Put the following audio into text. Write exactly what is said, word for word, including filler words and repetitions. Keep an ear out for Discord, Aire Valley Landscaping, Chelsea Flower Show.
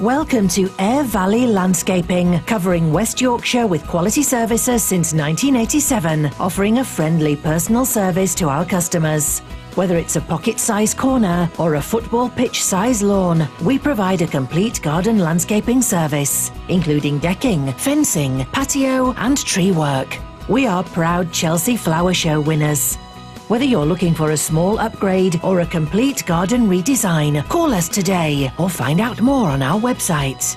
Welcome to Aire Valley Landscaping, covering West Yorkshire with quality services since nineteen eighty-seven, offering a friendly personal service to our customers. Whether it's a pocket-sized corner or a football pitch-sized lawn, we provide a complete garden landscaping service, including decking, fencing, patio and tree work. We are proud Chelsea Flower Show winners. Whether you're looking for a small upgrade or a complete garden redesign, call us today or find out more on our website.